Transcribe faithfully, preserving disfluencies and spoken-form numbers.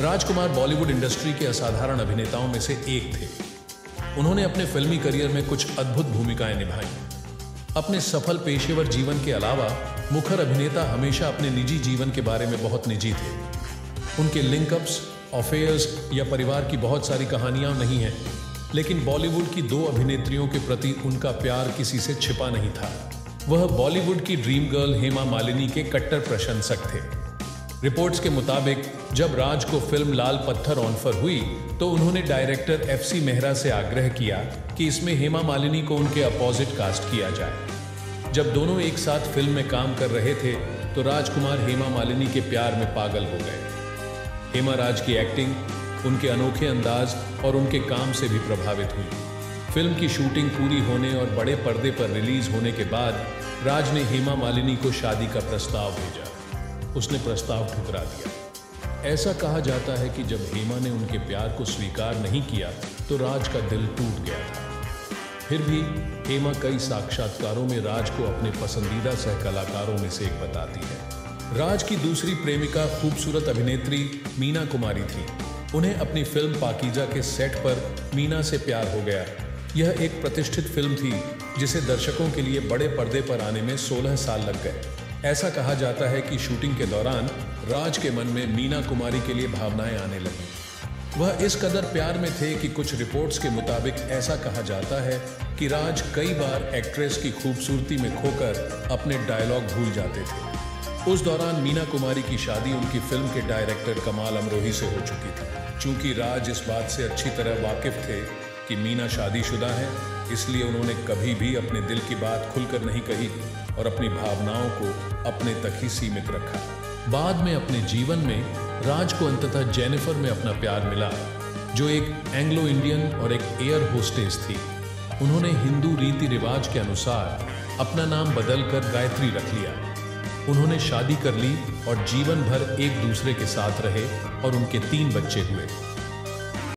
राजकुमार Bollywood industry के असाधारण अभिनेताओं में से एक थे। उन्होंने अपने फिल्मी करियर में कुछ अद्भुत भूमिकाएं निभाई। अपने सफल पेशेवर जीवन के अलावा मुखर अभिनेता हमेशा अपने निजी जीवन के बारे में बहुत निजी थे। उनके लिंकअप्स, अफेयर्स या परिवार की बहुत सारी कहानियां नहीं हैं, लेकिन बॉलीवुड की दो अभिनेत्रियों के प्रति उनका प्यार किसी से छिपा नहीं था। वह बॉलीवुड की ड्रीम गर्ल हेमा मालिनी के कट्टर प्रशंसक थे। रिपोर्ट्स के मुताबिक जब राज को फिल्म लाल पत्थर ऑफर हुई तो उन्होंने डायरेक्टर एफसी मेहरा से आग्रह किया कि इसमें हेमा मालिनी को उनके अपोजिट कास्ट किया जाए। जब दोनों एक साथ फिल्म में काम कर रहे थे तो राजकुमार हेमा मालिनी के प्यार में पागल हो गए। हेमा राज की एक्टिंग, उनके अनोखे अंदाज और उनके काम से भी प्रभावित हुई। फिल्म की शूटिंग पूरी होने और बड़े पर्दे पर रिलीज होने के बाद राज ने हेमा मालिनी को शादी का प्रस्ताव भेजा। उसने प्रस्ताव ठुकरा दिया। ऐसा कहा जाता है कि जब हेमा ने उनके प्यार को स्वीकार नहीं किया तो राज का दिल टूट गया था। फिर भी हेमा कई साक्षात्कारों में राज को अपने पसंदीदा सहकलाकारों में से एक बताती है। राज की दूसरी प्रेमिका खूबसूरत अभिनेत्री मीना कुमारी थी। उन्हें अपनी फिल्म पाकीजा के सेट पर मीना से प्यार हो गया। यह एक प्रतिष्ठित फिल्म थी जिसे दर्शकों के लिए बड़े पर्दे पर आने में सोलह साल लग गए। ऐसा कहा जाता है कि शूटिंग के दौरान राज के मन में मीना कुमारी के लिए भावनाएं आने लगीं। वह इस कदर प्यार में थे कि कुछ रिपोर्ट्स के मुताबिक ऐसा कहा जाता है कि राज कई बार एक्ट्रेस की खूबसूरती में खोकर अपने डायलॉग भूल जाते थे। उस दौरान मीना कुमारी की शादी उनकी फिल्म के डायरेक्टर कमाल अमरोही से हो चुकी थी। चूँकि राज इस बात से अच्छी तरह वाकिफ थे कि मीना शादीशुदा है, इसलिए उन्होंने कभी भी अपने दिल की बात खुलकर नहीं कही और अपनी भावनाओं को अपने तक ही सीमित रखा। बाद में अपने जीवन में राज को अंततः जेनिफर में अपना प्यार मिला, जो एक एंग्लो इंडियन और एक एयर होस्टेस थी। उन्होंने हिंदू रीति रिवाज के अनुसार अपना नाम बदलकर गायत्री रख लिया। उन्होंने शादी कर ली और जीवन भर एक दूसरे के साथ रहे और उनके तीन बच्चे हुए।